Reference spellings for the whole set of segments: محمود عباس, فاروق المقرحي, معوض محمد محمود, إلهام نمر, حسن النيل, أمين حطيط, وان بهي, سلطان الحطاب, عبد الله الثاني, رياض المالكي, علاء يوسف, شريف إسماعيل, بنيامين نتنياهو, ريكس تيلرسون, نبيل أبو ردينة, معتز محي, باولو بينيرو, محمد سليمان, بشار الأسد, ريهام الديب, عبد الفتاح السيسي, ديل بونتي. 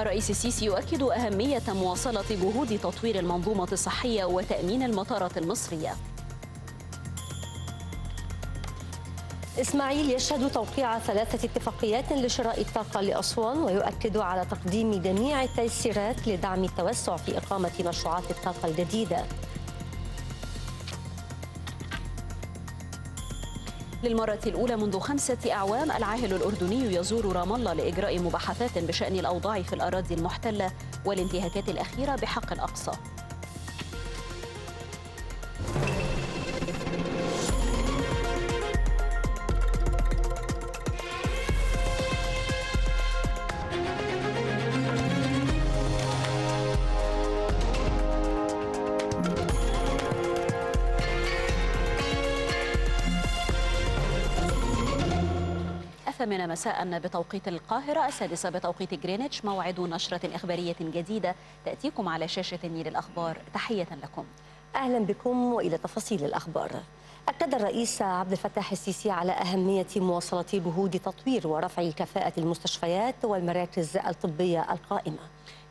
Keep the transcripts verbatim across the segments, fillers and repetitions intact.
الرئيس السيسي يؤكد أهمية مواصلة جهود تطوير المنظومة الصحية وتأمين المطارات المصرية. إسماعيل يشهد توقيع ثلاثة اتفاقيات لشراء الطاقة لأسوان ويؤكد على تقديم جميع التيسيرات لدعم التوسع في إقامة مشروعات الطاقة الجديدة. للمرة الأولى منذ خمسة أعوام العاهل الأردني يزور رام الله لإجراء مباحثات بشأن الأوضاع في الأراضي المحتلة والانتهاكات الأخيرة بحق الأقصى. الثامنة مساء بتوقيت القاهرة، السادسة بتوقيت جرينتش، موعد نشرة إخبارية جديدة تأتيكم على شاشة النيل الأخبار. تحية لكم، أهلا بكم. وإلى تفاصيل الأخبار. أكد الرئيس عبد الفتاح السيسي على أهمية مواصلة جهود تطوير ورفع كفاءة المستشفيات والمراكز الطبية القائمة.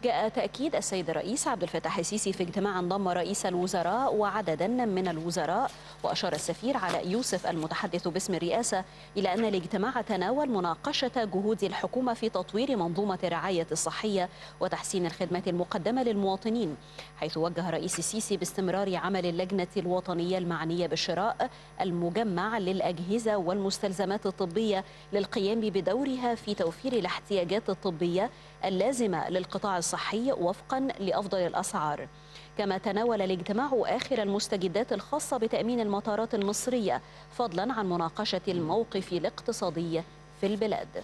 جاء تأكيد السيد الرئيس عبد الفتاح السيسي في اجتماع ضم رئيس الوزراء وعددا من الوزراء، وأشار السفير علاء يوسف المتحدث باسم الرئاسة إلى أن الاجتماع تناول مناقشة جهود الحكومة في تطوير منظومة الرعاية الصحية وتحسين الخدمات المقدمة للمواطنين، حيث وجه الرئيس السيسي باستمرار عمل اللجنة الوطنية المعنية بالشراء المجمع للأجهزة والمستلزمات الطبية للقيام بدورها في توفير الاحتياجات الطبية اللازمة للقطاع الصحي وفقا لأفضل الأسعار. كما تناول الاجتماع آخر المستجدات الخاصة بتأمين المطارات المصرية، فضلا عن مناقشة الموقف الاقتصادي في البلاد.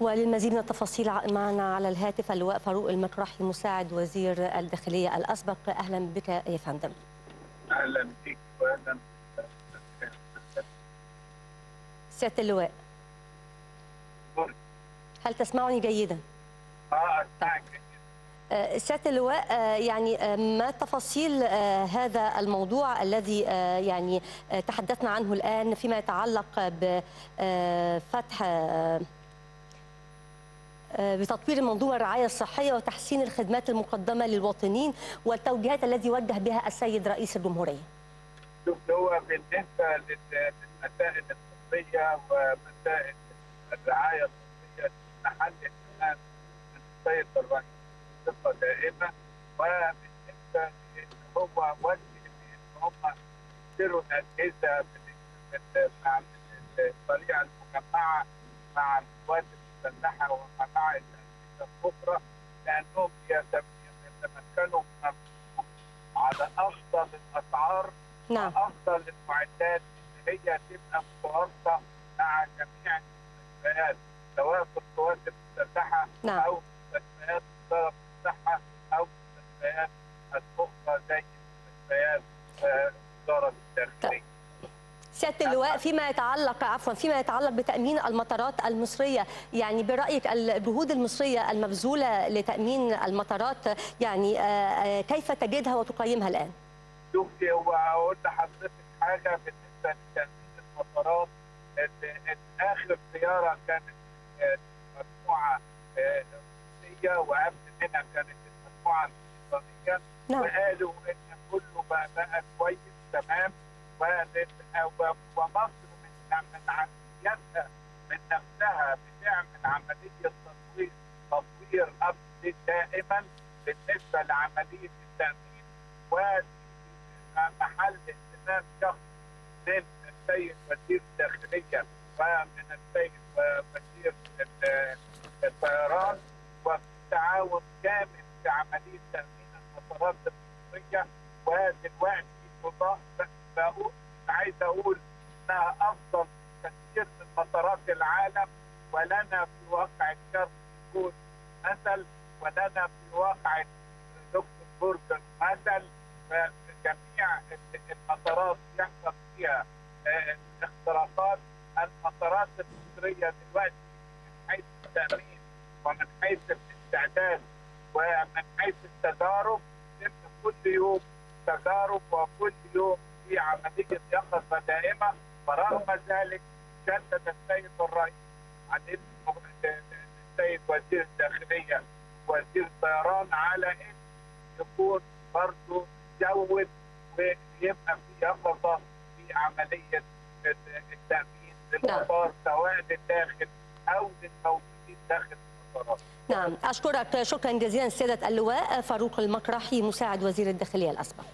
وللمزيد من التفاصيل معنا على الهاتف اللواء فاروق المقرحي مساعد وزير الداخلية الأسبق. أهلا بك يا فندم. أهلا بك وأهلا سيادة اللواء. هل تسمعني جيدا؟ اه أسمعك جيدا. سيادة اللواء، يعني ما تفاصيل هذا الموضوع الذي يعني تحدثنا عنه الآن فيما يتعلق بفتح بتطوير منظومة الرعاية الصحية وتحسين الخدمات المقدمة للمواطنين والتوجيهات التي وجه بها السيد رئيس الجمهورية؟ شوف، هو بالنسبة للمسائل الطبية ومسائل الرعاية الصحية محل اهتمام السيد الرئيس بصفة دائمة، وبالنسبة هو وجه إن هم يشتروا الأجهزة مع الطريقة المجمعة مع القوات المسلحه وقطاع الاجهزه الاخرى، لانهم يتمكنوا من على افضل الاسعار وافضل المعدات اللي هي تبقى متوافقه مع جميع المستشفيات، سواء في القوات المسلحه او مستشفيات وزاره الصحه او مستشفيات الاخرى زي مستشفيات وزاره الداخليه. سيادة اللواء، فيما يتعلق عفوا فيما يتعلق بتأمين المطارات المصرية، يعني برأيك الجهود المصرية المبذولة لتأمين المطارات يعني كيف تجدها وتقيمها الآن؟ شوفي، هو هقول لحضرتك حاجة بالنسبة لتأمين المطارات. آخر زيارة كانت مجموعة روسية وقبل منها كانت المجموعة البريطانية، وقالوا إن كله بقى, بقى كويس تمام، ومصر من عملياتها من نفسها بتعمل عمليه تطوير تطوير ابديت دائما بالنسبه لعمليه التامين، ومحل اهتمام شخص من السيد وزير الداخليه ومن السيد وزير الطيران، وفي تعاون كامل في عمليه تامين المطارات المصريه. ودلوقتي تضاف عايز اقول انها افضل كثير من مطارات العالم، ولنا في واقع الشرق يكون مثل، ولنا في واقع دكتور فرصه عمل، فجميع المطارات يحصل فيها اختراقات. المطارات المصريه دلوقتي من حيث التامين ومن حيث الاستعداد ومن حيث التجارب كل يوم تجارب، وكل يوم في عمليه يقظه دائمه. ورغم ذلك شدد السيد الرئيس عن السيد وزير الداخليه وزير الطيران على ان يكون برضه يزود ويبقى في يقظه في عمليه التامين للمطار سواء للداخل او للموجودين داخل المطارات. نعم، أشكرك شكرا جزيلا سيادة اللواء فاروق المقرحي مساعد وزير الداخلية الأسبق.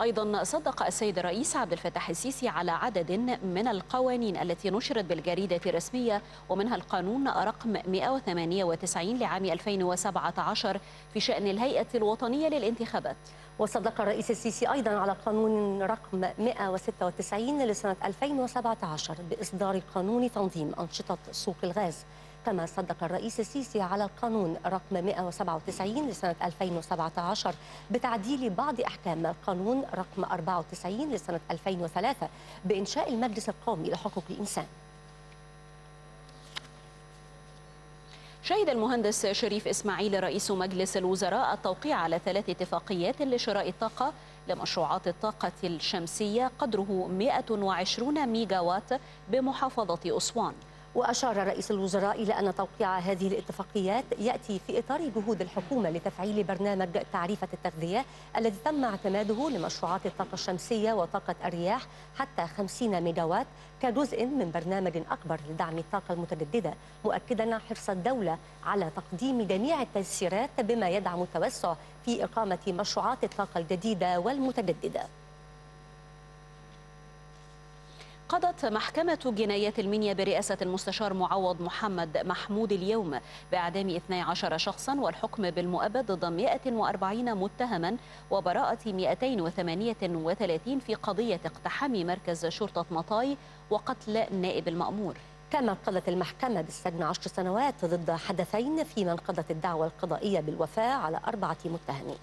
أيضا صدق السيد الرئيس عبد الفتاح السيسي على عدد من القوانين التي نشرت بالجريدة الرسمية، ومنها القانون رقم مئة وثمانية وتسعين لعام ألفين وسبعة عشر في شأن الهيئة الوطنية للانتخابات. وصدق الرئيس السيسي أيضا على قانون رقم مئة وستة وتسعين لسنة ألفين وسبعة عشر بإصدار قانون تنظيم أنشطة سوق الغاز. كما صدق الرئيس السيسي على القانون رقم مئة وسبعة وتسعين لسنة ألفين وسبعة عشر بتعديل بعض أحكام القانون رقم أربعة وتسعين لسنة ألفين وثلاثة بإنشاء المجلس القومي لحقوق الإنسان. شهد المهندس شريف إسماعيل رئيس مجلس الوزراء التوقيع على ثلاث اتفاقيات لشراء الطاقة لمشروعات الطاقة الشمسية قدره مئة وعشرين ميجا وات بمحافظة أسوان. وأشار رئيس الوزراء إلى أن توقيع هذه الاتفاقيات يأتي في إطار جهود الحكومة لتفعيل برنامج تعريفة التغذية الذي تم اعتماده لمشروعات الطاقة الشمسية وطاقة الرياح حتى خمسين ميجاوات كجزء من برنامج أكبر لدعم الطاقة المتجددة، مؤكدا حرص الدولة على تقديم جميع التيسيرات بما يدعم التوسع في إقامة مشروعات الطاقة الجديدة والمتجددة. قضت محكمة جنايات المنيا برئاسة المستشار معوض محمد محمود اليوم بإعدام اثني عشر شخصا والحكم بالمؤبد ضد مئة وأربعين متهما وبراءة مئتين وثمانية وثلاثين في قضية اقتحام مركز شرطة مطاي وقتل نائب المأمور. كما قضت المحكمة بالسجن عشر سنوات ضد حدثين، فيما انقضت الدعوى القضائية بالوفاة على أربعة متهمين.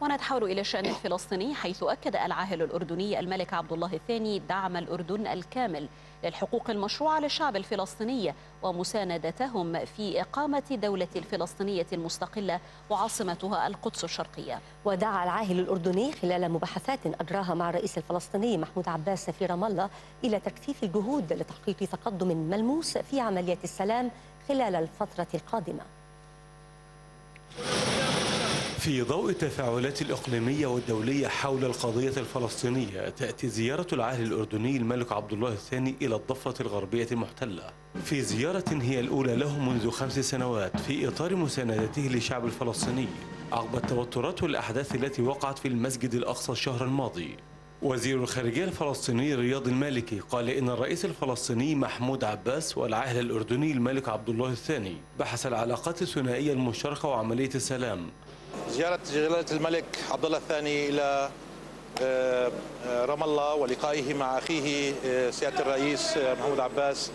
ونتحول إلى الشأن الفلسطيني، حيث أكد العاهل الأردني الملك عبد الله الثاني دعم الأردن الكامل للحقوق المشروعة للشعب الفلسطيني ومساندتهم في إقامة دولة الفلسطينية المستقلة وعاصمتها القدس الشرقية. ودعا العاهل الأردني خلال مباحثات أجراها مع الرئيس الفلسطيني محمود عباس في رام الله إلى تكثيف الجهود لتحقيق تقدم ملموس في عملية السلام خلال الفترة القادمة. في ضوء التفاعلات الإقليمية والدولية حول القضية الفلسطينية، تأتي زيارة العاهل الأردني الملك عبد الله الثاني إلى الضفة الغربية المحتلة في زيارة هي الأولى له منذ خمس سنوات في إطار مساندته للشعب الفلسطيني عقب التوترات والأحداث التي وقعت في المسجد الأقصى الشهر الماضي. وزير الخارجية الفلسطيني رياض المالكي قال إن الرئيس الفلسطيني محمود عباس والعاهل الأردني الملك عبد الله الثاني بحث العلاقات الثنائية المشتركة وعملية السلام. زيارة جلالة الملك عبد الله الثاني إلى رام الله ولقائه مع أخيه سيادة الرئيس محمود عباس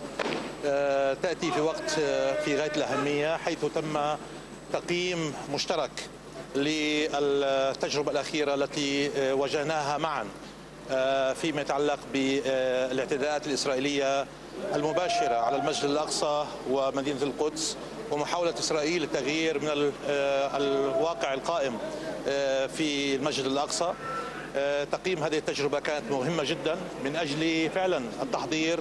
تأتي في وقت في غاية الأهمية، حيث تم تقييم مشترك للتجربة الأخيرة التي واجهناها معا فيما يتعلق بالاعتداءات الإسرائيلية المباشرة على المسجد الأقصى ومدينة القدس ومحاولة إسرائيل للتغيير من الواقع القائم في المسجد الأقصى. تقييم هذه التجربة كانت مهمة جدا من أجل فعلا التحضير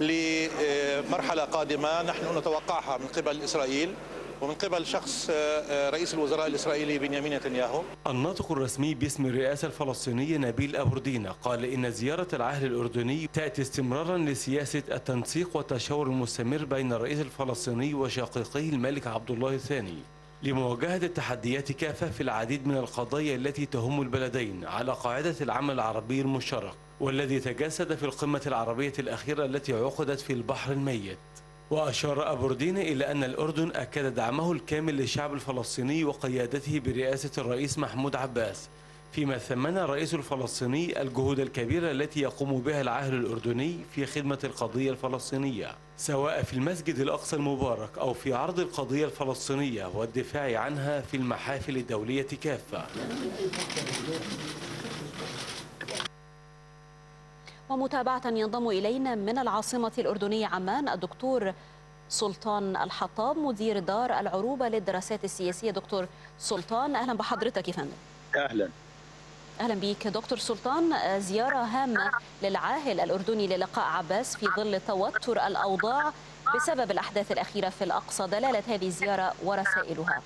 لمرحلة قادمة نحن نتوقعها من قبل إسرائيل ومن قبل شخص رئيس الوزراء الإسرائيلي بنيامين نتنياهو. الناطق الرسمي باسم الرئاسة الفلسطينية نبيل أبو ردينة قال إن زيارة العاهل الأردني تأتي استمرارا لسياسة التنسيق والتشاور المستمر بين الرئيس الفلسطيني وشقيقيه الملك عبد الله الثاني لمواجهة التحديات كافة في العديد من القضايا التي تهم البلدين على قاعدة العمل العربي المشترك، والذي تجسد في القمة العربية الأخيرة التي عقدت في البحر الميت. وأشار أبو ردينة إلى أن الأردن أكد دعمه الكامل للشعب الفلسطيني وقيادته برئاسة الرئيس محمود عباس، فيما ثمن الرئيس الفلسطيني الجهود الكبيرة التي يقوم بها العاهل الأردني في خدمة القضية الفلسطينية، سواء في المسجد الأقصى المبارك أو في عرض القضية الفلسطينية والدفاع عنها في المحافل الدولية كافة. ومتابعة ينضم إلينا من العاصمة الأردنية عمان الدكتور سلطان الحطاب مدير دار العروبة للدراسات السياسية. دكتور سلطان أهلا بحضرتك يا فندم. أهلا أهلا بيك دكتور سلطان. زيارة هامة للعاهل الأردني للقاء عباس في ظل توتر الأوضاع بسبب الأحداث الأخيرة في الأقصى، دلالة هذه الزيارة ورسائلها؟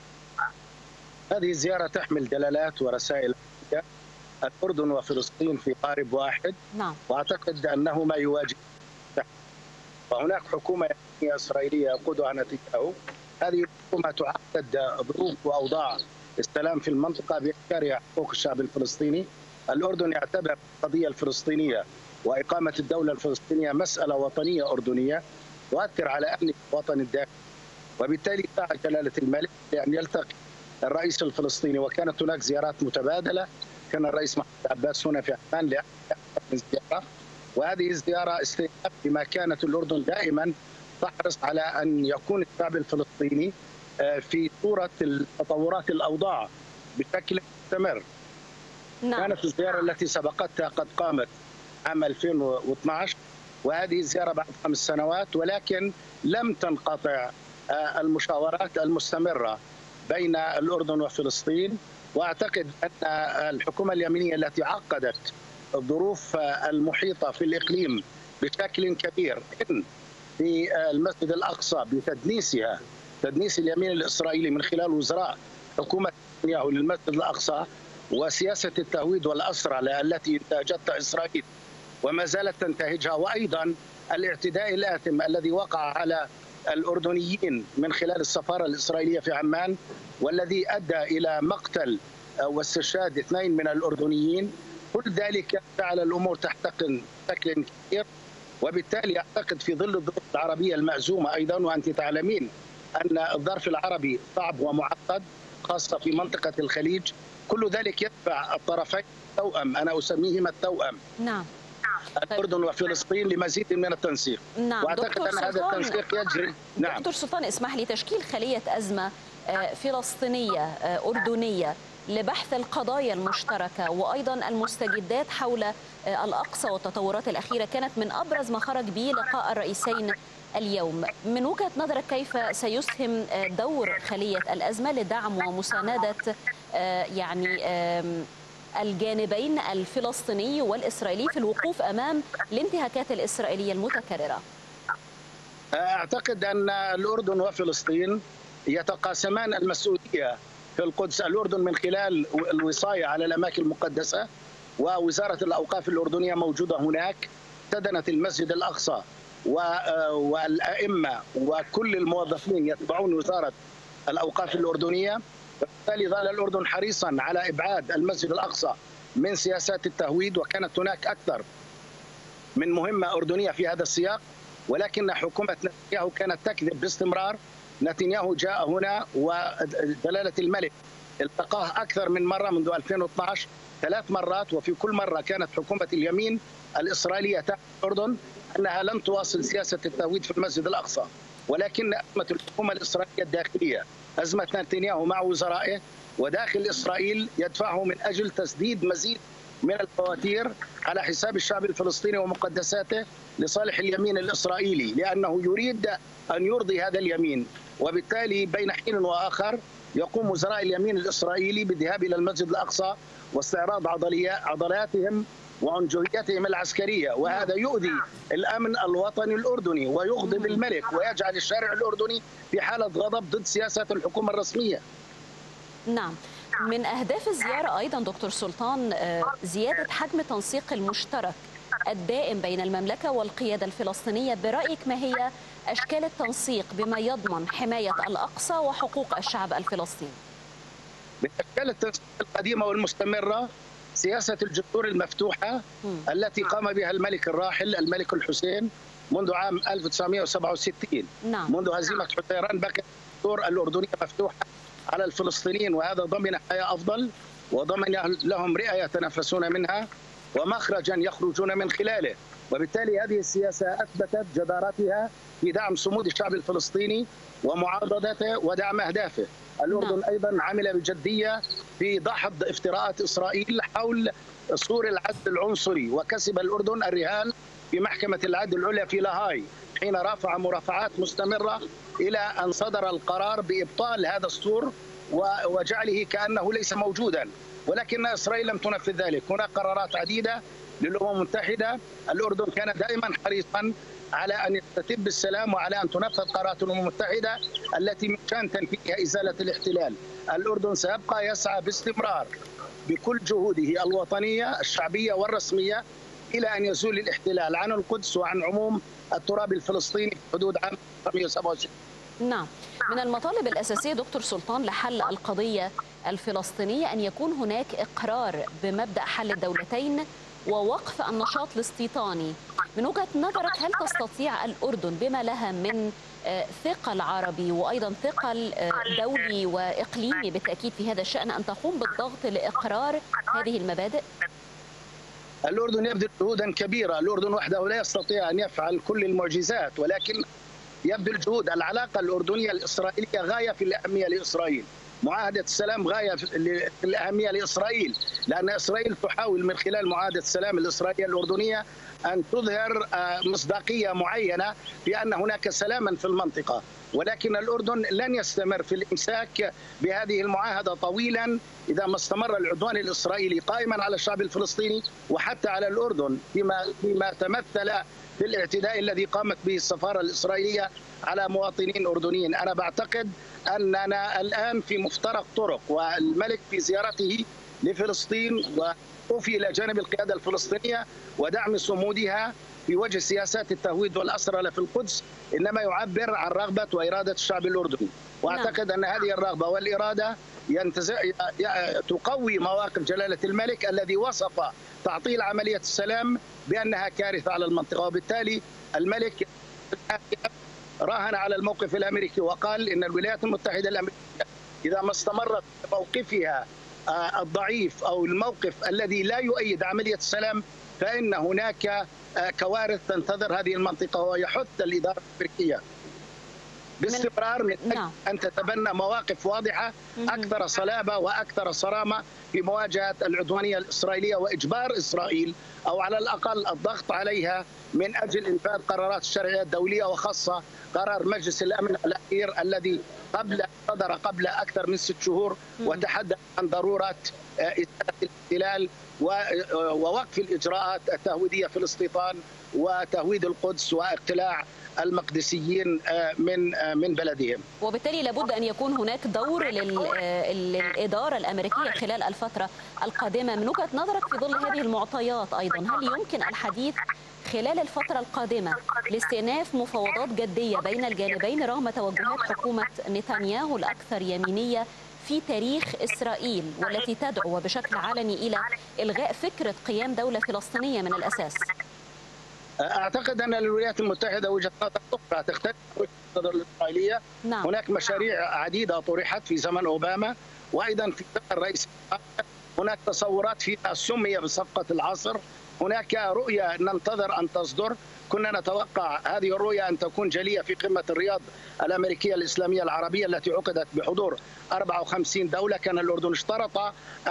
هذه الزيارة تحمل دلالات ورسائل. الأردن وفلسطين في قارب واحد، نعم. وأعتقد أنهما يواجهان، وهناك حكومة إسرائيلية يقودها نتنياهو. هذه الحكومة تعقد ظروف وأوضاع السلام في المنطقة بإحكارها حقوق الشعب الفلسطيني. الأردن يعتبر القضية الفلسطينية وإقامة الدولة الفلسطينية مسألة وطنية أردنية تؤثر على أهل الوطن الداخلي، وبالتالي دعا جلالة الملك لأن يلتقي الرئيس الفلسطيني، وكانت هناك زيارات متبادلة. كان الرئيس محمود عباس هنا في عمان لزيارة، وهذه الزيارة استئناف لما كانت الأردن دائما تحرص على أن يكون الشعب الفلسطيني في صورة تطورات الأوضاع بشكل مستمر. نعم. كانت الزيارة التي سبقتها قد قامت عام ألفين واثني عشر، وهذه الزيارة بعد خمس سنوات، ولكن لم تنقطع المشاورات المستمرة بين الأردن وفلسطين. وأعتقد أن الحكومة اليمينية التي عقدت الظروف المحيطة في الإقليم بشكل كبير في المسجد الأقصى بتدنيسها، تدنيس اليمين الإسرائيلي من خلال وزراء حكومة نتنياهو للمسجد الأقصى، وسياسة التهويد والأسرى التي انتهجتها إسرائيل وما زالت تنتهجها، وأيضا الاعتداء الآثم الذي وقع على الأردنيين من خلال السفارة الإسرائيلية في عمان، والذي أدى إلى مقتل واستشهاد اثنين من الأردنيين. كل ذلك جعل الأمور تحتقن بشكل كبير، وبالتالي أعتقد في ظل الظروف العربية المأزومة أيضا، وأنت تعلمين أن الظرف العربي صعب ومعقد خاصة في منطقة الخليج، كل ذلك يدفع الطرفين توأم، أنا أسميهما التوأم، نعم، الأردن وفلسطين لمزيد من التنسيق. نعم. وأعتقد أن هذا التنسيق يجري. نعم. دكتور سلطان اسمح لي، تشكيل خلية أزمة فلسطينية أردنية لبحث القضايا المشتركة وأيضا المستجدات حول الأقصى والتطورات الأخيرة كانت من أبرز ما خرج به لقاء الرئيسين اليوم. من وجهة نظرك كيف سيسهم دور خلية الأزمة لدعم ومساندة يعني الجانبين الفلسطيني والإسرائيلي في الوقوف أمام الانتهاكات الإسرائيلية المتكررة؟ أعتقد أن الأردن وفلسطين يتقاسمان المسؤولية في القدس. الأردن من خلال الوصاية على الأماكن المقدسة، ووزارة الأوقاف الأردنية موجودة هناك، تدنت المسجد الأقصى والأئمة وكل الموظفين يتبعون وزارة الأوقاف الأردنية، وبالتالي ظل الأردن حريصا على إبعاد المسجد الأقصى من سياسات التهويد، وكانت هناك أكثر من مهمة أردنية في هذا السياق، ولكن حكومة نتنياهو كانت تكذب باستمرار. نتنياهو جاء هنا ودلالة الملك التقاه أكثر من مرة منذ ألفين واثني عشر، ثلاث مرات، وفي كل مرة كانت حكومة اليمين الإسرائيلية تحت الأردن أنها لم تواصل سياسة التهويد في المسجد الأقصى، ولكن أزمة الحكومة الإسرائيلية الداخلية، أزمة نتنياهو مع وزرائه وداخل إسرائيل، يدفعه من أجل تسديد مزيد من الفواتير على حساب الشعب الفلسطيني ومقدساته لصالح اليمين الإسرائيلي، لأنه يريد أن يرضي هذا اليمين. وبالتالي بين حين وآخر يقوم وزراء اليمين الإسرائيلي بالذهاب إلى المسجد الأقصى واستعراض عضلاتهم وعنجهيتهم العسكرية، وهذا يؤذي الأمن الوطني الأردني ويغضب الملك ويجعل الشارع الأردني في حالة غضب ضد سياسة الحكومة الرسمية. نعم. من أهداف الزيارة أيضا دكتور سلطان زيادة حجم التنسيق المشترك الدائم بين المملكة والقيادة الفلسطينية، برأيك ما هي أشكال التنسيق بما يضمن حماية الأقصى وحقوق الشعب الفلسطيني؟ من أشكال التنسيق القديمة والمستمرة سياسة الجسور المفتوحة م. التي قام بها الملك الراحل الملك الحسين منذ عام ألف وتسعمئة وسبعة وستين. نعم. منذ هزيمة حزيران بكت الجسور الأردنية مفتوحة على الفلسطينيين، وهذا ضمن حياة أفضل وضمن لهم رئة يتنفسون منها ومخرجا يخرجون من خلاله. وبالتالي هذه السياسة أثبتت جدارتها في دعم صمود الشعب الفلسطيني ومعارضته ودعم أهدافه. الأردن أيضا عمل بجدية في دحض افتراءات إسرائيل حول سور العدل العنصري، وكسب الأردن الرهان في محكمة العدل العليا في لاهاي حين رافع مرافعات مستمرة إلى أن صدر القرار بإبطال هذا السور وجعله كأنه ليس موجودا، ولكن إسرائيل لم تنفذ ذلك. هناك قرارات عديدة للأمم المتحدة. الأردن كان دائما حريصا على أن يستتب السلام وعلى أن تنفذ قرارات الأمم المتحدة التي من شأن تنفيذها إزالة الاحتلال. الأردن سيبقى يسعى باستمرار بكل جهوده الوطنية الشعبية والرسمية إلى أن يزول الاحتلال عن القدس وعن عموم التراب الفلسطيني في حدود عام ألف وتسعمئة وسبعة وستين. نعم، من المطالب الأساسية دكتور سلطان لحل القضية الفلسطينية أن يكون هناك إقرار بمبدأ حل الدولتين ووقف النشاط الاستيطاني. من وجهة نظرك هل تستطيع الأردن بما لها من ثقل عربي وأيضا ثقل دولي وإقليمي بالتأكيد في هذا الشأن أن تقوم بالضغط لإقرار هذه المبادئ؟ الأردن يبذل جهودا كبيرة، الأردن وحده لا يستطيع أن يفعل كل المعجزات، ولكن يبذل جهود. العلاقة الأردنية الإسرائيلية غاية في الأهمية لإسرائيل، معاهدة السلام غاية في الأهمية لإسرائيل، لأن إسرائيل تحاول من خلال معاهدة السلام الإسرائيلية الأردنية أن تظهر مصداقية معينة في أن هناك سلاما في المنطقة، ولكن الأردن لن يستمر في الإمساك بهذه المعاهدة طويلا إذا ما استمر العدوان الإسرائيلي قائما على الشعب الفلسطيني وحتى على الأردن، فيما فيما تمثل في الاعتداء الذي قامت به السفارة الإسرائيلية على مواطنين أردنيين. أنا بعتقد أننا الآن في مفترق طرق، والملك في زيارته لفلسطين ووقوفه إلى جانب القيادة الفلسطينية ودعم صمودها في وجه سياسات التهويد والأسرى في القدس إنما يعبر عن رغبة وإرادة الشعب الأردني، وأعتقد أن هذه الرغبة والإرادة ينتز... تقوي مواقف جلالة الملك الذي وصف تعطيل عملية السلام بأنها كارثة على المنطقة. وبالتالي الملك راهن على الموقف الأمريكي وقال إن الولايات المتحدة الأمريكية إذا ما استمرت بموقفها الضعيف أو الموقف الذي لا يؤيد عملية السلام فإن هناك كوارث تنتظر هذه المنطقة، ويحث الإدارة الأمريكية باستمرار من أجل أن تتبنى مواقف واضحة أكثر صلابة وأكثر صرامة في مواجهة العدوانية الإسرائيلية وإجبار إسرائيل أو على الأقل الضغط عليها من أجل إنفاذ قرارات الشرعية الدولية، وخاصة قرار مجلس الأمن الأخير الذي قبل صدر قبل أكثر من ست شهور وتحدث عن ضرورة إزالة الاحتلال ووقف الإجراءات التهويدية في الاستيطان وتهويد القدس واقتلاع المقدسيين من من بلدهم. وبالتالي لابد أن يكون هناك دور للإدارة الأمريكية خلال الفترة القادمة. من وجهة نظرك في ظل هذه المعطيات أيضا هل يمكن الحديث خلال الفترة القادمة لاستئناف مفاوضات جدية بين الجانبين رغم توجهات حكومة نتنياهو الأكثر يمينية في تاريخ إسرائيل والتي تدعو بشكل علني إلى إلغاء فكرة قيام دولة فلسطينية من الأساس؟ أعتقد أن الولايات المتحدة وجهة نظر أخرى تختلف عن وجهة النظر الإسرائيلية. نعم. هناك مشاريع عديدة طرحت في زمن أوباما وأيضا في زمن الرئيس هناك تصورات فيها سمية بصفقة العصر. هناك رؤية ننتظر أن تصدر، كنا نتوقع هذه الرؤية أن تكون جلية في قمة الرياض الأمريكية الإسلامية العربية التي عقدت بحضور أربع وخمسين دولة. كان الأردن اشترط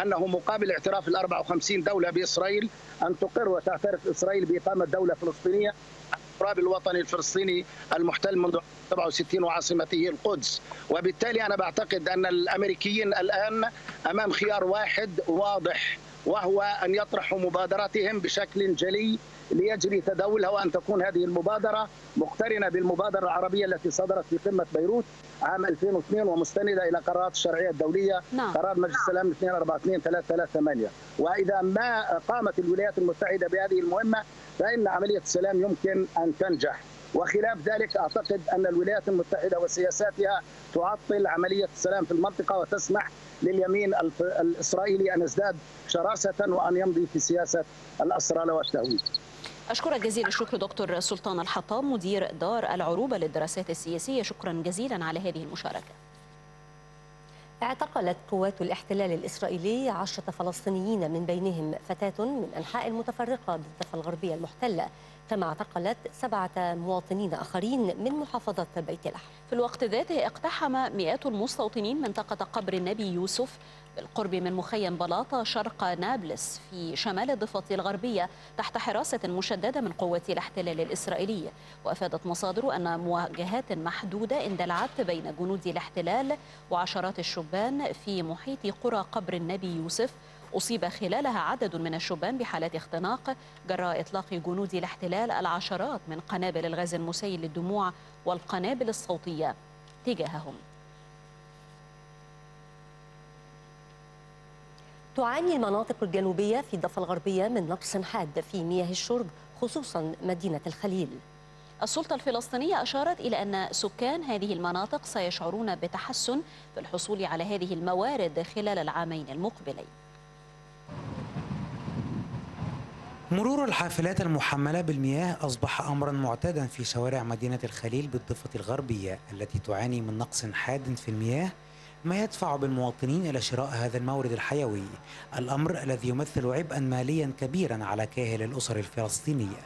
أنه مقابل اعتراف ال أربع وخمسين دولة بإسرائيل أن تقر وتعترف إسرائيل بإقامة دولة فلسطينية على التراب الوطني الفلسطيني المحتل منذ سبعة وستين وعاصمته القدس. وبالتالي أنا بعتقد أن الأمريكيين الآن أمام خيار واحد واضح، وهو أن يطرحوا مبادراتهم بشكل جلي ليجري تداولها، وأن تكون هذه المبادرة مقترنة بالمبادرة العربية التي صدرت في قمة بيروت عام ألفين واثنين ومستندة إلى قرارات الشرعية الدولية. نعم. قرار مجلس السلام اثنين أربعة اثنين ثلاثة ثلاثة ثمانية. وإذا ما قامت الولايات المتحدة بهذه المهمة فإن عملية السلام يمكن أن تنجح. وخلاف ذلك أعتقد أن الولايات المتحدة وسياساتها تعطل عملية السلام في المنطقة وتسمح لليمين الإسرائيلي أن يزداد شراسة وأن يمضي في سياسة الأسرلة والتهويد. أشكرك جزيل الشكر دكتور سلطان الحطاب مدير دار العروبة للدراسات السياسية، شكرا جزيلا على هذه المشاركة. اعتقلت قوات الاحتلال الإسرائيلي عشرة فلسطينيين من بينهم فتاة من أنحاء المتفرقة بالضفة الغربية المحتلة، كما اعتقلت سبعة مواطنين آخرين من محافظة بيت لحم. في الوقت ذاته اقتحم مئات المستوطنين منطقة قبر النبي يوسف بالقرب من مخيم بلاطة شرق نابلس في شمال الضفة الغربية تحت حراسة مشددة من قوات الاحتلال الإسرائيلي. وأفادت مصادر أن مواجهات محدودة اندلعت بين جنود الاحتلال وعشرات الشبان في محيط قرى قبر النبي يوسف، أصيب خلالها عدد من الشبان بحالات اختناق جراء إطلاق جنود الاحتلال العشرات من قنابل الغاز المسيل للدموع والقنابل الصوتية تجاههم. تعاني المناطق الجنوبية في الضفة الغربية من نقص حاد في مياه الشرب، خصوصا مدينة الخليل. السلطة الفلسطينية أشارت إلى أن سكان هذه المناطق سيشعرون بتحسن في الحصول على هذه الموارد خلال العامين المقبلين. مرور الحافلات المحملة بالمياه أصبح أمرا معتادا في شوارع مدينة الخليل بالضفة الغربية التي تعاني من نقص حاد في المياه، ما يدفع بالمواطنين إلى شراء هذا المورد الحيوي، الأمر الذي يمثل عبئا ماليا كبيرا على كاهل الأسر الفلسطينية.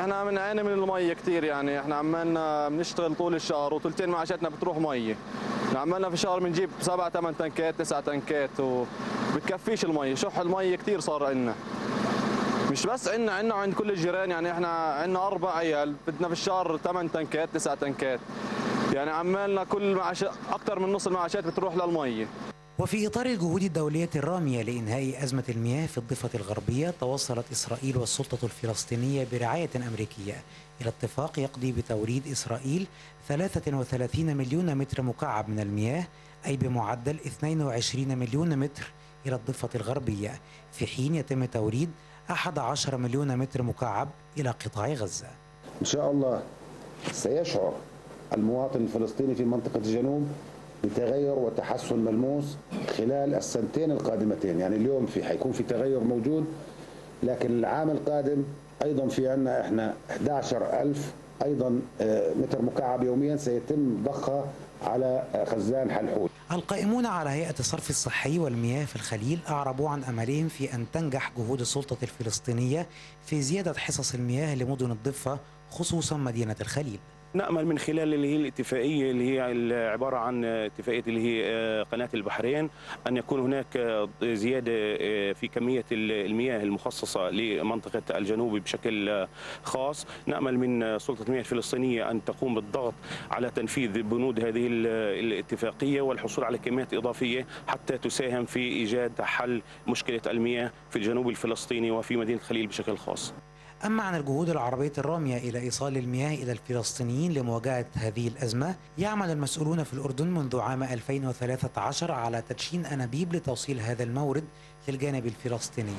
احنا بنعاني من المية كتير، يعني احنا عمالنا بنشتغل طول الشهر وثلثين معاشاتنا بتروح مية، عمالنا في الشهر بنجيب سبعة ثمان تنكات تسعة تنكات وبتكفيش المية، شح المية كتير صار عندنا. مش بس عندنا عندنا عند كل الجيران، يعني احنا عندنا أربع عيال بدنا في الشهر ثمان تنكات تسعة تنكات، يعني عمالنا كل معاشات أكثر من نص المعاشات بتروح للمية. وفي إطار الجهود الدولية الرامية لإنهاء أزمة المياه في الضفة الغربية، توصلت إسرائيل والسلطة الفلسطينية برعاية أمريكية إلى اتفاق يقضي بتوريد إسرائيل ثلاثة وثلاثين مليون متر مكعب من المياه، أي بمعدل اثنين وعشرين مليون متر إلى الضفة الغربية، في حين يتم توريد أحد عشر مليون متر مكعب إلى قطاع غزة. إن شاء الله سيشعر المواطن الفلسطيني في منطقة الجنوب بتغير وتحسن ملموس خلال السنتين القادمتين، يعني اليوم في حيكون في تغير موجود، لكن العام القادم أيضا في عنا إحنا أحد عشر ألف أيضا متر مكعب يوميا سيتم ضخها على خزان حنحوت. القائمون على هيئة الصرف الصحي والمياه في الخليل أعربوا عن أملهم في أن تنجح جهود السلطة الفلسطينية في زيادة حصص المياه لمدن الضفة، خصوصا مدينة الخليل. نأمل من خلال اللي هي الاتفاقية اللي هي عبارة عن اتفاقية اللي هي قناة البحرين أن يكون هناك زيادة في كمية المياه المخصصة لمنطقة الجنوب بشكل خاص. نأمل من سلطة المياه الفلسطينية أن تقوم بالضغط على تنفيذ بنود هذه الاتفاقية والحصول على كميات إضافية حتى تساهم في إيجاد حل مشكلة المياه في الجنوب الفلسطيني وفي مدينة الخليل بشكل خاص. أما عن الجهود العربية الرامية إلى إيصال المياه إلى الفلسطينيين لمواجهة هذه الأزمة، يعمل المسؤولون في الأردن منذ عام ألفين وثلاثة عشر على تدشين أنابيب لتوصيل هذا المورد للجانب الفلسطيني.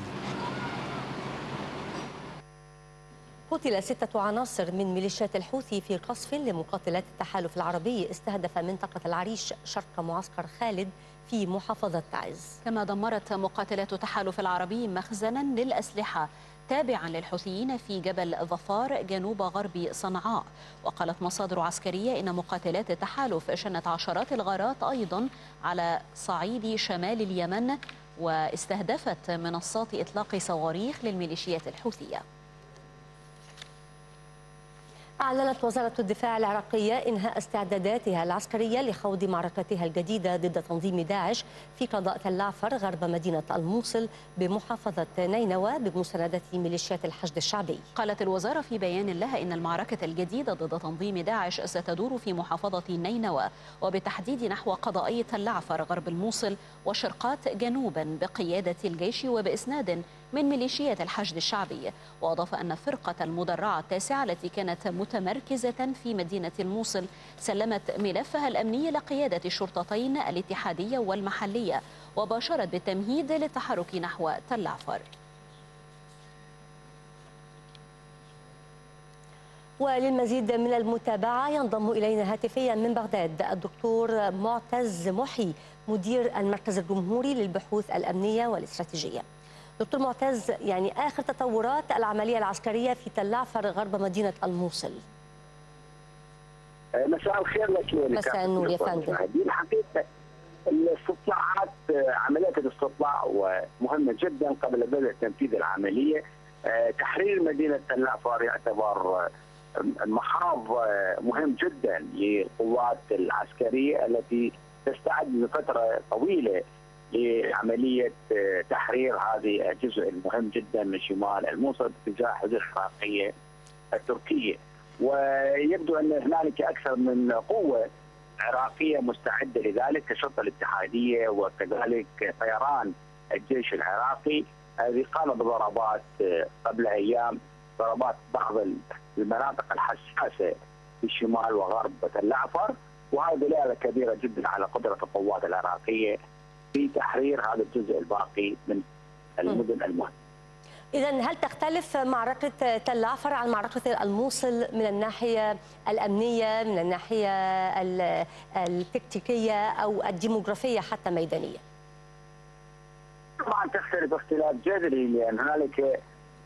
قتل ستة عناصر من ميليشيات الحوثي في قصف لمقاتلات التحالف العربي استهدف منطقة العريش شرق معسكر خالد في محافظة تعز. كما دمرت مقاتلات التحالف العربي مخزنا للأسلحة تابعا للحوثيين في جبل ظفار جنوب غرب صنعاء. وقالت مصادر عسكرية إن مقاتلات التحالف شنت عشرات الغارات أيضا على صعيد شمال اليمن واستهدفت منصات إطلاق صواريخ للميليشيات الحوثية. أعلنت وزارة الدفاع العراقية إنهاء استعداداتها العسكرية لخوض معركتها الجديدة ضد تنظيم داعش في قضاء تل العفر غرب مدينة الموصل بمحافظة نينوى بمساندة ميليشيات الحشد الشعبي. قالت الوزارة في بيان لها إن المعركة الجديدة ضد تنظيم داعش ستدور في محافظة نينوى وبالتحديد نحو قضائي تل العفر غرب الموصل وشرقات جنوبا بقيادة الجيش وبإسناد من ميليشيات الحشد الشعبي. وأضاف أن فرقة المدرعة التاسعة التي كانت متمركزة في مدينة الموصل سلمت ملفها الأمني لقيادة الشرطتين الاتحادية والمحلية وباشرت بالتمهيد للتحرك نحو تل العفر. وللمزيد من المتابعة ينضم إلينا هاتفيا من بغداد الدكتور معتز محي مدير المركز الجمهوري للبحوث الأمنية والاستراتيجية. دكتور معتز، يعني آخر تطورات العملية العسكرية في تل عفر غرب مدينة الموصل. مساء الخير لك يا مساء النور يا فندم. الحقيقة الاستطلاعات عمليات الاستطلاع ومهمة جدا قبل بدء تنفيذ العملية. تحرير مدينة تل عفر يعتبر محاض مهم جدا للقوات العسكرية التي تستعد لفترة طويلة لعملية تحرير هذه الجزء المهم جدا من شمال الموصل تجاه حدود العراقية التركية، ويبدو أن هنالك أكثر من قوة عراقية مستعدة لذلك كشرطة الاتحادية وكذلك طيران الجيش العراقي الذي قام بضربات قبل أيام، ضربات بعض المناطق الحساسة في الشمال وغرب تل عفر، وهذه دلالة كبيرة جدا على قدرة القوات العراقية في تحرير هذا الجزء الباقي من المدن المهمة. إذا هل تختلف معركة تل عفر عن معركة الموصل من الناحية الأمنية، من الناحية التكتيكية أو الديموغرافية حتى ميدانية؟ طبعا تختلف اختلاف جذري، لأن هنالك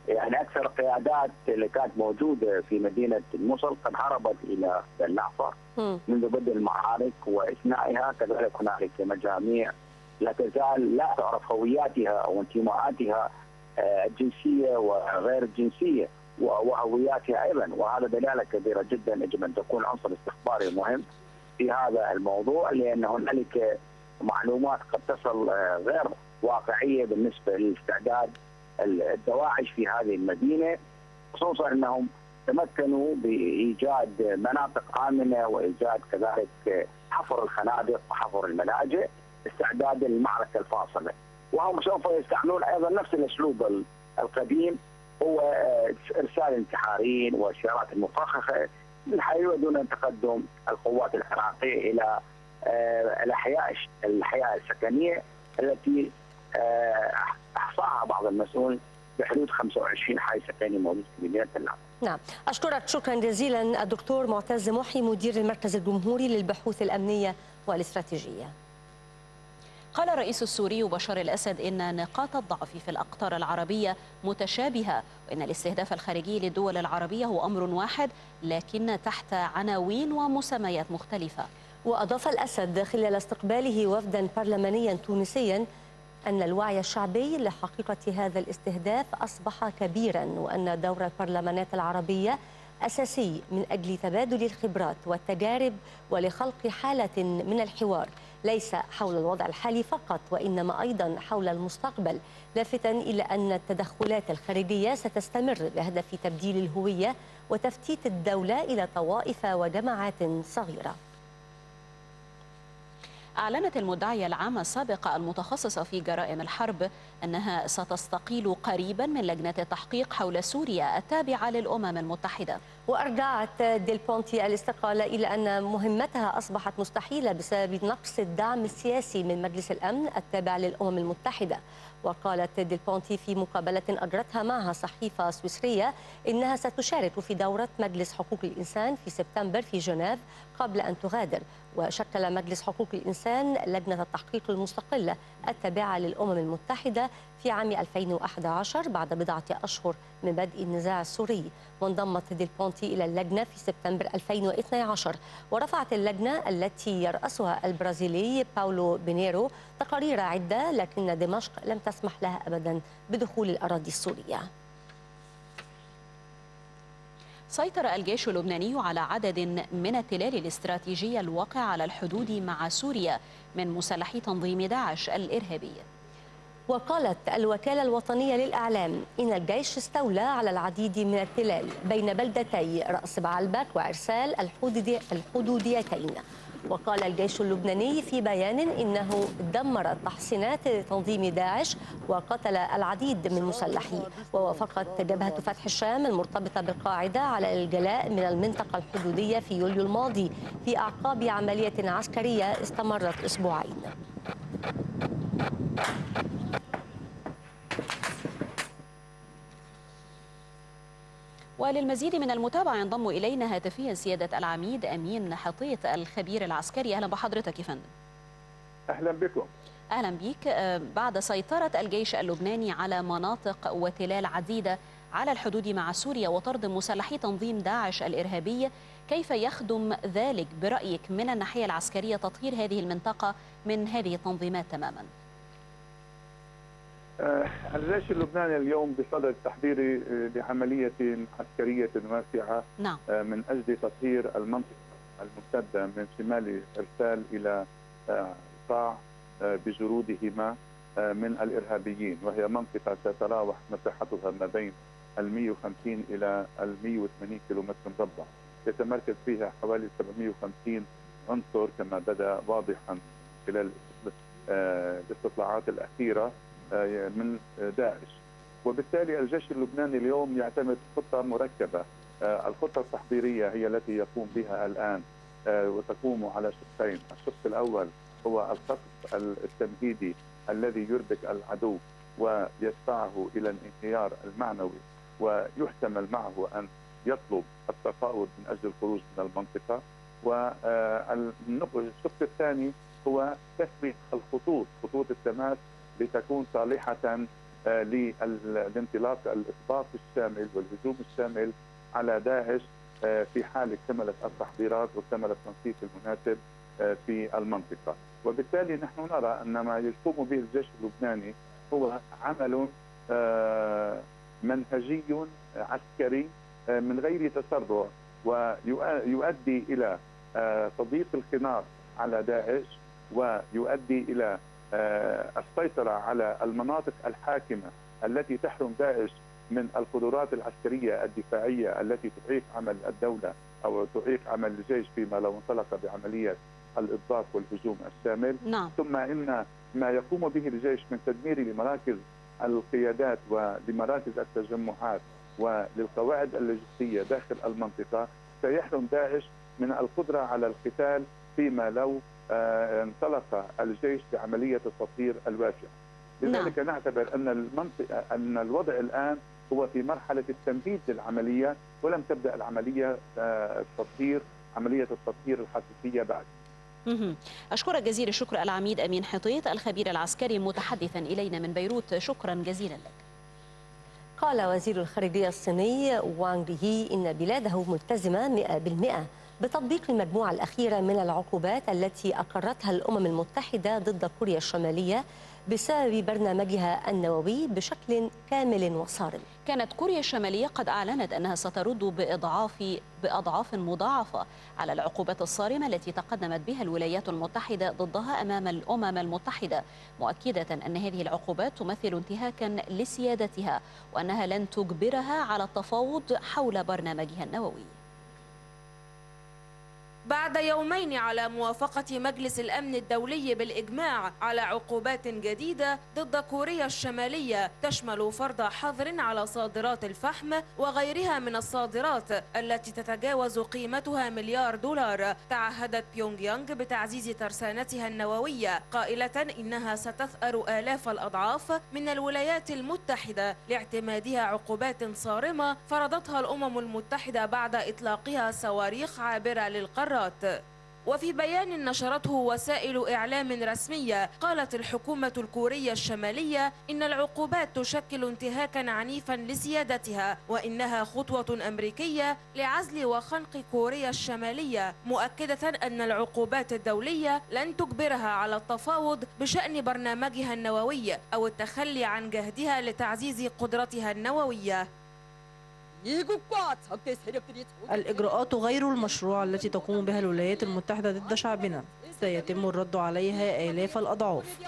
يعني أكثر القيادات اللي كانت موجودة في مدينة الموصل قد هربت إلى تل عفر منذ بدء المعارك، وأثنائها كذلك هنالك مجاميع لا تزال لا تعرف هوياتها أو انتماءاتها الجنسية وغير الجنسية وهوياتها أيضا، وهذا دلالة كبيرة جدا يجب أن تكون عنصر استخباري مهم في هذا الموضوع، لأن هنالك معلومات قد تصل غير واقعية بالنسبة للاستعداد الدواعش في هذه المدينة، خصوصا أنهم تمكنوا بإيجاد مناطق آمنة وإيجاد كذلك حفر الخنادق وحفر الملاجئ استعداد المعركة الفاصلة، وهم سوف يستعملون أيضا نفس الأسلوب القديم هو إرسال انتحاريين والسيارات المفخخة للحيوة دون تقدم القوات العراقية إلى الأحياء الحياة السكنية التي أحصاها بعض المسؤولين بحدود خمسة وعشرين حي سكني موجود في مدينة تل عفر. نعم، أشكرك شكرا جزيلا الدكتور معتز محي مدير المركز الجمهوري للبحوث الأمنية والاستراتيجية. قال الرئيس السوري بشار الأسد إن نقاط الضعف في الأقطار العربية متشابهة، وإن الاستهداف الخارجي للدول العربية هو أمر واحد لكن تحت عناوين ومسميات مختلفة. وأضاف الأسد خلال استقباله وفدا برلمانيا تونسيا أن الوعي الشعبي لحقيقة هذا الاستهداف أصبح كبيرا، وأن دور البرلمانات العربية أساسي من أجل تبادل الخبرات والتجارب ولخلق حالة من الحوار ليس حول الوضع الحالي فقط وإنما أيضا حول المستقبل، لافتا إلى أن التدخلات الخارجية ستستمر بهدف تبديل الهوية وتفتيت الدولة إلى طوائف وجماعات صغيرة. أعلنت المدعية العامة السابقة المتخصصة في جرائم الحرب أنها ستستقيل قريبا من لجنة التحقيق حول سوريا التابعة للأمم المتحدة. وأرجعت ديل بونتي الاستقالة إلى أن مهمتها أصبحت مستحيلة بسبب نقص الدعم السياسي من مجلس الأمن التابع للأمم المتحدة. وقالت ديل بونتي في مقابلة أجرتها معها صحيفة سويسرية إنها ستشارك في دورة مجلس حقوق الإنسان في سبتمبر في جنيف قبل أن تغادر. وشكل مجلس حقوق الإنسان لجنة التحقيق المستقلة التابعة للأمم المتحدة في عام ألفين وأحد عشر بعد بضعة أشهر من بدء النزاع السوري، وانضمت ديل بونتي إلى اللجنة في سبتمبر ألفين واثني عشر. ورفعت اللجنة التي يرأسها البرازيلي باولو بينيرو تقارير عدة، لكن دمشق لم تسمح لها أبدا بدخول الأراضي السورية. سيطر الجيش اللبناني على عدد من التلال الاستراتيجية الواقع على الحدود مع سوريا من مسلحي تنظيم داعش الإرهابي. وقالت الوكالة الوطنية للأعلام إن الجيش استولى على العديد من التلال بين بلدتي رأس بعلبك وعرسال الحدوديتين. وقال الجيش اللبناني في بيان إنه دمر تحصينات تنظيم داعش وقتل العديد من مسلحيه، ووافقت جبهة فتح الشام المرتبطة بالقاعدة على الجلاء من المنطقة الحدودية في يوليو الماضي في أعقاب عملية عسكرية استمرت أسبوعين. وللمزيد من المتابعة ينضم إلينا هاتفيا سيادة العميد أمين حطيط الخبير العسكري. أهلا بحضرتك يا فندم. أهلا بكم. أهلا بيك. بعد سيطرة الجيش اللبناني على مناطق وتلال عديدة على الحدود مع سوريا وطرد مسلحي تنظيم داعش الإرهابية، كيف يخدم ذلك برأيك من الناحية العسكرية تطهير هذه المنطقة من هذه التنظيمات تماما؟ الجيش اللبناني اليوم بصدد تحضيري لعملية عسكرية واسعة نعم. من أجل تطهير المنطقة الممتدة من شمال إرسال إلى قاع بجرودهما من الإرهابيين، وهي منطقة تتراوح مساحتها ما بين المئة وخمسين إلى المئة وثمانين كيلومتر مربع، يتمركز فيها حوالي سبعمئة وخمسين عنصر كما بدا واضحا خلال الاستطلاعات الأخيرة من داعش. وبالتالي الجيش اللبناني اليوم يعتمد خطة مركبة. الخطة التحضيرية هي التي يقوم بها الآن وتقوم على شقين. الشق الأول هو القصف التمهيدي الذي يربك العدو ويدفعه إلى الانهيار المعنوي، ويحتمل معه أن يطلب التفاوض من أجل الخروج من المنطقة. والشق الثاني هو تسمية الخطوط خطوط التماس لتكون صالحة للانطلاق الإطباق الشامل والهجوم الشامل على داعش في حال اكتملت التحضيرات واكتمل التنسيق المناسب في المنطقة. وبالتالي نحن نرى أن ما يقوم به الجيش اللبناني هو عمل منهجي عسكري من غير تسرع، ويؤدي إلى تضييق الخناق على داعش، ويؤدي إلى السيطرة على المناطق الحاكمة التي تحرم داعش من القدرات العسكرية الدفاعية التي تعيق عمل الدولة أو تعيق عمل الجيش فيما لو انطلق بعملية الإطباق والهجوم الشامل. نعم. ثم إن ما يقوم به الجيش من تدمير لمراكز القيادات ولمراكز التجمعات وللقواعد اللوجستية داخل المنطقة سيحرم داعش من القدرة على القتال فيما لو انطلق الجيش بعملية التطهير الواسعة. لذلك نعم. نعتبر أن المنطقة أن الوضع الآن هو في مرحلة التمهيد للعملية، ولم تبدأ العملية التطهير عملية التطهير الحقيقية بعد. أشكرك جزيل الشكر العميد أمين حطيط الخبير العسكري متحدثا إلينا من بيروت، شكرا جزيلا لك. قال وزير الخارجية الصيني وان بهي إن بلاده ملتزمة مئة بالمئة بتطبيق المجموعة الأخيرة من العقوبات التي أقرتها الأمم المتحدة ضد كوريا الشمالية بسبب برنامجها النووي بشكل كامل وصارم. كانت كوريا الشمالية قد أعلنت أنها سترد بأضعاف بأضعاف مضاعفة على العقوبات الصارمة التي تقدمت بها الولايات المتحدة ضدها أمام الأمم المتحدة، مؤكدة أن هذه العقوبات تمثل انتهاكا لسيادتها وأنها لن تجبرها على التفاوض حول برنامجها النووي. بعد يومين على موافقة مجلس الأمن الدولي بالإجماع على عقوبات جديدة ضد كوريا الشمالية تشمل فرض حظر على صادرات الفحم وغيرها من الصادرات التي تتجاوز قيمتها مليار دولار، تعهدت بيونغ يانغ بتعزيز ترسانتها النووية قائلة إنها ستثأر آلاف الأضعاف من الولايات المتحدة لاعتمادها عقوبات صارمة فرضتها الأمم المتحدة بعد إطلاقها صواريخ عابرة للقارة. وفي بيان نشرته وسائل إعلام رسمية، قالت الحكومة الكورية الشمالية إن العقوبات تشكل انتهاكا عنيفا لسيادتها وإنها خطوة أمريكية لعزل وخنق كوريا الشمالية، مؤكدة أن العقوبات الدولية لن تجبرها على التفاوض بشأن برنامجها النووي أو التخلي عن جهدها لتعزيز قدرتها النووية. الإجراءات غير المشروعة التي تقوم بها الولايات المتحدة ضد شعبنا سيتم الرد عليها آلاف الأضعاف.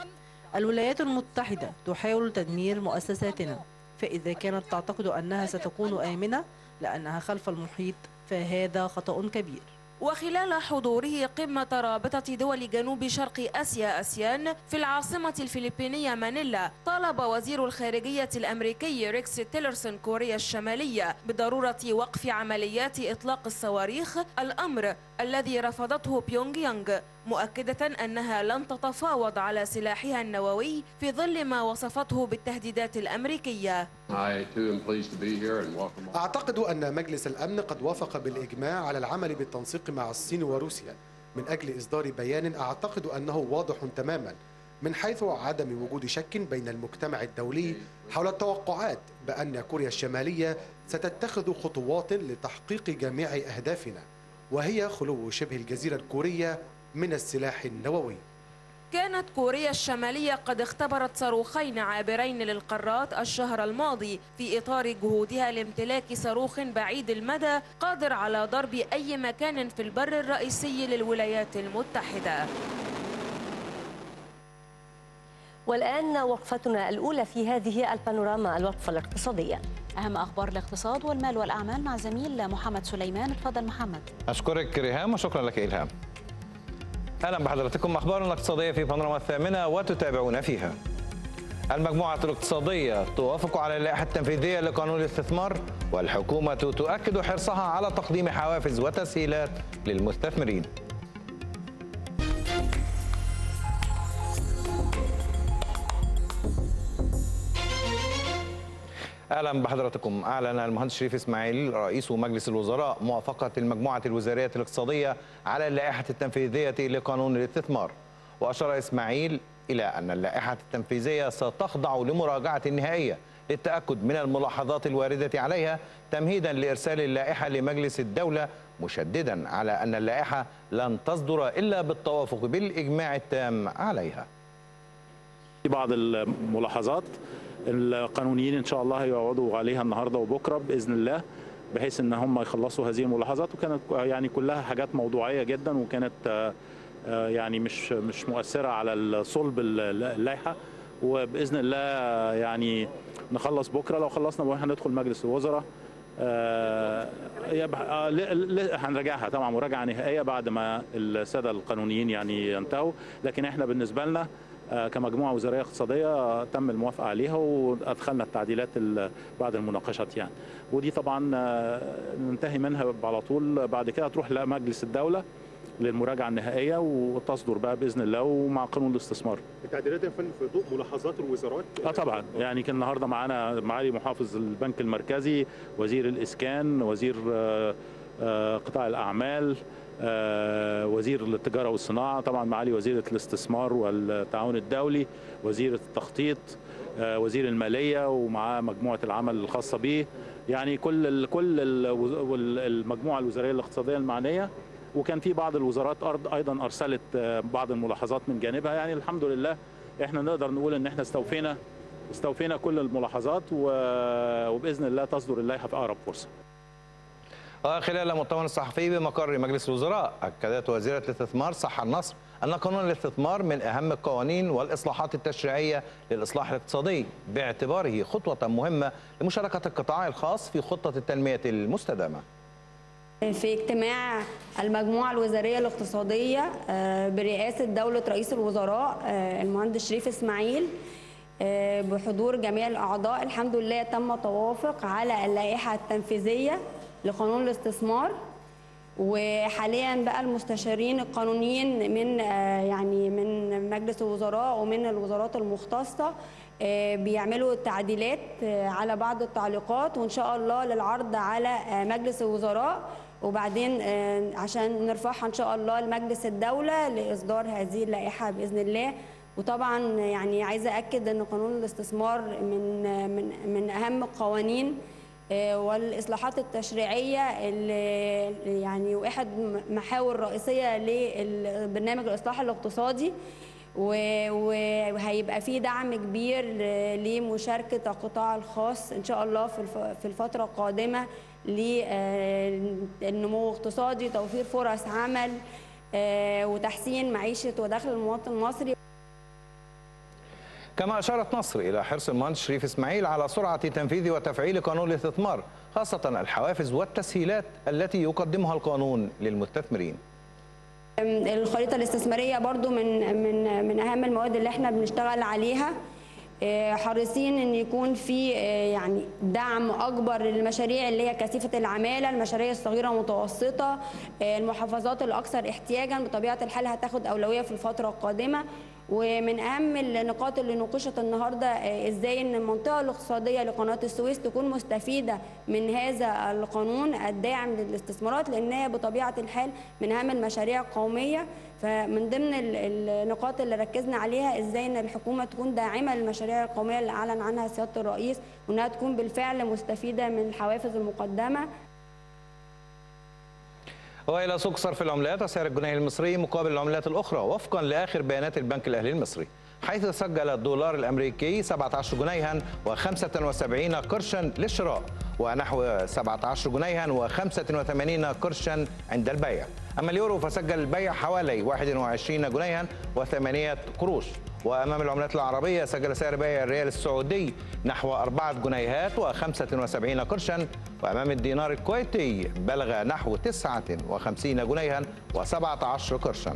الولايات المتحدة تحاول تدمير مؤسساتنا، فإذا كانت تعتقد أنها ستكون آمنة لأنها خلف المحيط فهذا خطأ كبير. وخلال حضوره قمة رابطة دول جنوب شرق آسيا آسيان في العاصمة الفلبينية مانيلا، طالب وزير الخارجية الأمريكي ريكس تيلرسون كوريا الشمالية بضرورة وقف عمليات إطلاق الصواريخ، الأمر الذي رفضته بيونغ يانغ، مؤكدة أنها لن تتفاوض على سلاحها النووي في ظل ما وصفته بالتهديدات الأمريكية. أعتقد أن مجلس الأمن قد وافق بالإجماع على العمل بالتنسيق مع الصين وروسيا من أجل إصدار بيان أعتقد أنه واضح تماما من حيث عدم وجود شك بين المجتمع الدولي حول التوقعات بأن كوريا الشمالية ستتخذ خطوات لتحقيق جميع أهدافنا، وهي خلو شبه الجزيرة الكورية من السلاح النووي. كانت كوريا الشمالية قد اختبرت صاروخين عابرين للقارات الشهر الماضي في إطار جهودها لامتلاك صاروخ بعيد المدى قادر على ضرب أي مكان في البر الرئيسي للولايات المتحدة. والآن وقفتنا الأولى في هذه البانوراما، الوقفة الاقتصادية. أهم أخبار الاقتصاد والمال والأعمال مع زميل محمد سليمان. اتفضل محمد. أشكرك ريهام وشكرا لك إلهام. أهلا بحضراتكم. أخبارنا الاقتصادية في بانوراما الثامنة وتتابعون فيها. المجموعة الاقتصادية توافق على اللائحة التنفيذية لقانون الاستثمار، والحكومة تؤكد حرصها على تقديم حوافز وتسهيلات للمستثمرين. أهلا بحضراتكم. أعلن المهندس شريف إسماعيل رئيس مجلس الوزراء موافقة المجموعة الوزارية الاقتصادية على اللائحة التنفيذية لقانون الاستثمار، وأشار إسماعيل إلى أن اللائحة التنفيذية ستخضع لمراجعة نهائية للتأكد من الملاحظات الواردة عليها، تمهيدا لإرسال اللائحة لمجلس الدولة، مشددا على أن اللائحة لن تصدر إلا بالتوافق بالإجماع التام عليها. في بعض الملاحظات القانونيين ان شاء الله هيقعدوا عليها النهارده وبكره باذن الله، بحيث ان هم يخلصوا هذه الملاحظات، وكانت يعني كلها حاجات موضوعيه جدا، وكانت يعني مش مش مؤثره على صلب اللائحه، وباذن الله يعني نخلص بكره. لو خلصنا بكره هندخل مجلس الوزراء هنراجعها طبعا مراجعه نهائيه بعد ما الساده القانونيين يعني ينتهوا، لكن احنا بالنسبه لنا كمجموعة وزارية اقتصادية تم الموافقة عليها وأدخلنا التعديلات بعد المناقشات يعني، ودي طبعا ننتهي منها على طول، بعد كده تروح لمجلس الدولة للمراجعة النهائية وتصدر بقى بإذن الله ومع قانون الاستثمار. التعديلات يا فندم في ضوء ملاحظات الوزارات؟ اه طبعا، يعني كان النهارده معانا معالي محافظ البنك المركزي، وزير الإسكان، وزير قطاع الأعمال، وزير التجارة والصناعة، طبعا معالي وزيرة الاستثمار والتعاون الدولي، وزيرة التخطيط، وزير المالية، ومعاه مجموعة العمل الخاصة به، يعني كل كل المجموعة الوزارية الاقتصادية المعنية. وكان في بعض الوزارات أيضا أرسلت بعض الملاحظات من جانبها، يعني الحمد لله احنا نقدر نقول ان احنا استوفينا استوفينا كل الملاحظات، وبإذن الله تصدر اللائحة في أقرب فرصة. وخلال مؤتمر صحفي بمقر مجلس الوزراء، أكدت وزيرة الاستثمار صح النصر أن قانون الاستثمار من أهم القوانين والإصلاحات التشريعية للإصلاح الاقتصادي، باعتباره خطوة مهمة لمشاركة القطاع الخاص في خطة التنمية المستدامة. في اجتماع المجموعة الوزارية الاقتصادية برئاسة دولة رئيس الوزراء المهندس شريف إسماعيل بحضور جميع الأعضاء، الحمد لله تم التوافق على اللائحة التنفيذية لقانون الاستثمار، وحاليا بقى المستشارين القانونيين من يعني من مجلس الوزراء ومن الوزارات المختصه بيعملوا التعديلات على بعض التعليقات، وان شاء الله للعرض على مجلس الوزراء، وبعدين عشان نرفعها ان شاء الله لمجلس الدوله لاصدار هذه اللائحه باذن الله. وطبعا يعني عايزه اكد ان قانون الاستثمار من من من اهم القوانين والإصلاحات التشريعية اللي يعني واحد محاور رئيسية لبرنامج الإصلاح الاقتصادي، وهيبقى فيه دعم كبير لمشاركة القطاع الخاص إن شاء الله في الفترة القادمة للنمو الاقتصادي، توفير فرص عمل وتحسين معيشة ودخل المواطن المصري. كما أشارت مصر إلى حرص المهندس شريف إسماعيل على سرعة تنفيذ وتفعيل قانون الاستثمار، خاصة الحوافز والتسهيلات التي يقدمها القانون للمستثمرين. الخريطة الاستثمارية برضو من من من أهم المواد اللي احنا بنشتغل عليها، حريصين ان يكون في يعني دعم اكبر للمشاريع اللي هي كثيفه العماله، المشاريع الصغيره والمتوسطه، المحافظات الاكثر احتياجا بطبيعه الحال هتاخد اولويه في الفتره القادمه. ومن اهم النقاط اللي نوقشت النهارده ازاي ان المنطقه الاقتصاديه لقناه السويس تكون مستفيده من هذا القانون الداعم للاستثمارات، لان هي بطبيعه الحال من اهم المشاريع القوميه. فمن ضمن النقاط اللي ركزنا عليها ازاي ان الحكومه تكون داعمه للمشاريع القوميه اللي اعلن عنها سياده الرئيس، وانها تكون بالفعل مستفيده من الحوافز المقدمه. وإلى سوق صرف العملات، سعر الجنيه المصري مقابل العملات الأخرى وفقا لآخر بيانات البنك الأهلي المصري، حيث سجل الدولار الأمريكي سبعة عشر جنيها وخمسة وسبعين قرشا للشراء ونحو سبعة عشر جنيها وخمسة وثمانين قرشا عند البيع. أما اليورو فسجل البيع حوالي واحد وعشرين جنيها وثمانية قروش. وأمام العملات العربية سجل سعر بيع الريال السعودي نحو أربعة جنيهات وخمسة وسبعين قرشا، وأمام الدينار الكويتي بلغ نحو تسعة وخمسين جنيها وسبعة عشر قرشا.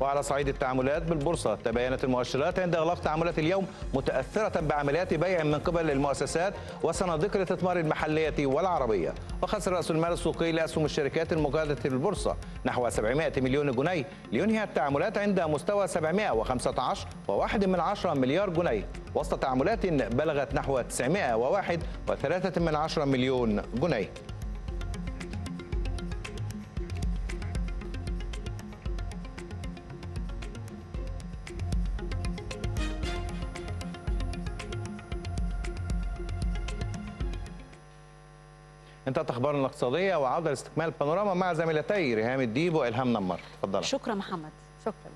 وعلى صعيد التعاملات بالبورصة، تباينت المؤشرات عند إغلاق تعاملات اليوم متأثرة بعمليات بيع من قبل المؤسسات وصناديق الاستثمار المحلية والعربية، وخسر رأس المال السوقي لأسهم الشركات المجادة بالبورصة نحو سبعمائة مليون جنيه، لينهي التعاملات عند مستوى سبعمائة وخمسة عشر فاصلة واحد من عشرة مليار جنيه، وسط تعاملات بلغت نحو تسعمائة وواحد فاصلة ثلاثة مليون جنيه. انتهت اخبارنا الاقتصاديه، وعوده لاستكمال بانوراما مع زميلتي ريهام الديب والهام نمر. اتفضل. شكرا محمد. شكرا.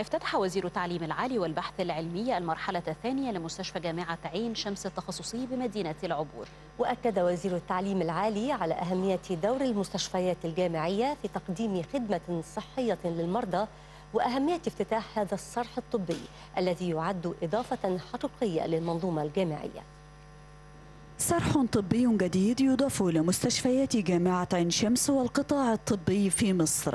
افتتح وزير التعليم العالي والبحث العلمي المرحله الثانيه لمستشفى جامعه عين شمس التخصصي بمدينه العبور. واكد وزير التعليم العالي على اهميه دور المستشفيات الجامعيه في تقديم خدمه صحيه للمرضى، واهميه افتتاح هذا الصرح الطبي الذي يعد اضافه حقيقيه للمنظومه الجامعيه. صرح طبي جديد يضاف لمستشفيات جامعة عين شمس والقطاع الطبي في مصر.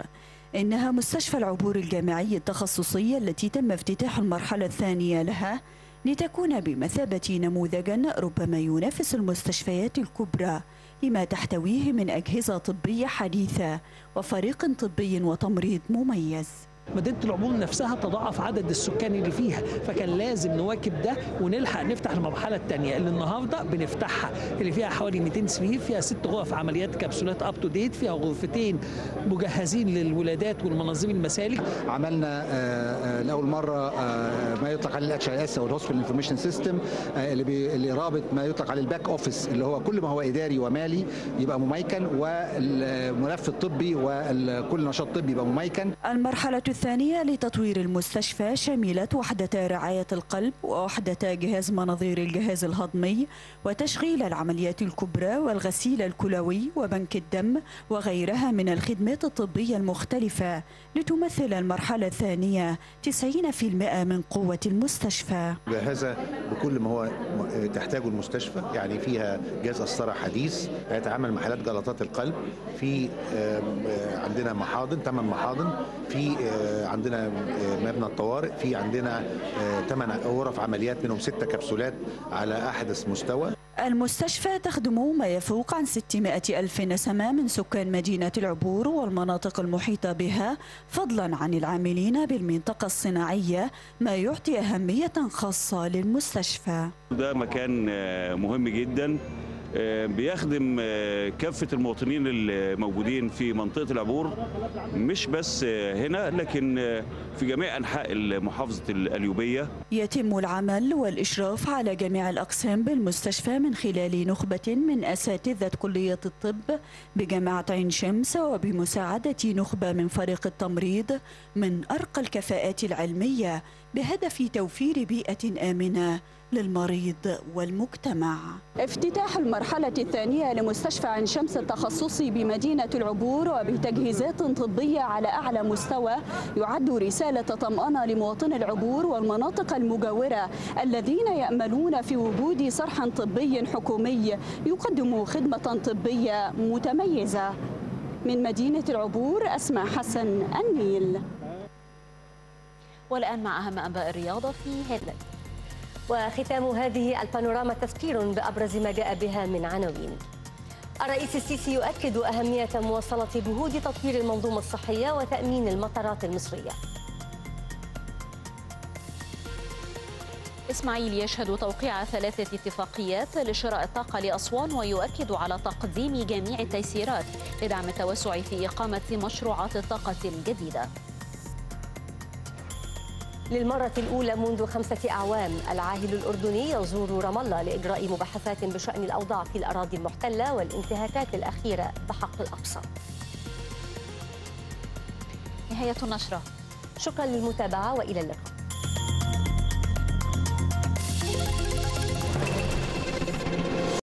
إنها مستشفى العبور الجامعي التخصصي التي تم افتتاح المرحلة الثانية لها لتكون بمثابة نموذجا ربما ينافس المستشفيات الكبرى لما تحتويه من أجهزة طبية حديثة وفريق طبي وتمريض مميز. مدينة العبور نفسها تضاعف عدد السكان اللي فيها، فكان لازم نواكب ده ونلحق نفتح المرحلة الثانية اللي النهارده بنفتحها، اللي فيها حوالي مئتين سرير، فيها ست غرف عمليات كبسولات اب تو ديت، فيها غرفتين مجهزين للولادات والمناظير المسالك. عملنا لأول مرة ما يطلق عليه الاتش اي اس او الهوسبيتال انفورميشن سيستم، اللي اللي رابط ما يطلق عليه الباك اوفيس اللي هو كل ما هو اداري ومالي يبقى مميكن، والملف الطبي وكل نشاط طبي يبقى مميكن. المرحلة الثانية لتطوير المستشفى شملت وحدة رعاية القلب ووحدة جهاز مناظير الجهاز الهضمي وتشغيل العمليات الكبرى والغسيل الكلوي وبنك الدم وغيرها من الخدمات الطبية المختلفة، لتمثل المرحلة الثانية تسعين بالمئة من قوة المستشفى. جاهزة بكل ما هو تحتاجه المستشفى، يعني فيها جهاز قسطرة حديث هيتعامل مع حالات جلطات القلب، في عندنا محاضن ثمان محاضن، في عندنا مبنى الطوارئ، في عندنا ثمان غرف عمليات منهم ست كبسولات على أحدث مستوى. المستشفى تخدم ما يفوق عن ستمائة ألف نسمة من سكان مدينة العبور والمناطق المحيطة بها، فضلا عن العاملين بالمنطقة الصناعية، ما يعطي أهمية خاصة للمستشفى. ده مكان مهم جدا بيخدم كافة المواطنين الموجودين في منطقة العبور، مش بس هنا لكن في جميع أنحاء محافظة القليوبية. يتم العمل والإشراف على جميع الأقسام بالمستشفى من خلال نخبة من أساتذة كلية الطب بجامعة عين شمس، وبمساعدة نخبة من فريق التمريض من أرقى الكفاءات العلمية، بهدف توفير بيئة آمنة للمريض والمجتمع. افتتاح المرحلة الثانية لمستشفى عين شمس التخصصي بمدينة العبور وبتجهيزات طبية على أعلى مستوى يعد رسالة طمأنة لمواطني العبور والمناطق المجاورة الذين يأملون في وجود صرح طبي حكومي يقدم خدمة طبية متميزة. من مدينة العبور أسماء حسن النيل. والآن مع أهم أنباء الرياضة في هذا. وختام هذه البانوراما تذكير بأبرز ما جاء بها من عناوين. الرئيس السيسي يؤكد أهمية مواصلة جهود تطوير المنظومة الصحية وتأمين المطارات المصرية. إسماعيل يشهد توقيع ثلاثة اتفاقيات لشراء الطاقة لأسوان ويؤكد على تقديم جميع التيسيرات لدعم التوسع في إقامة مشروعات الطاقة الجديدة. للمرة الأولى منذ خمسة أعوام العاهل الأردني يزور رام الله لإجراء مباحثات بشأن الأوضاع في الأراضي المحتلة والانتهاكات الأخيرة بحق الأقصى. نهاية النشرة. شكرا للمتابعة وإلى اللقاء.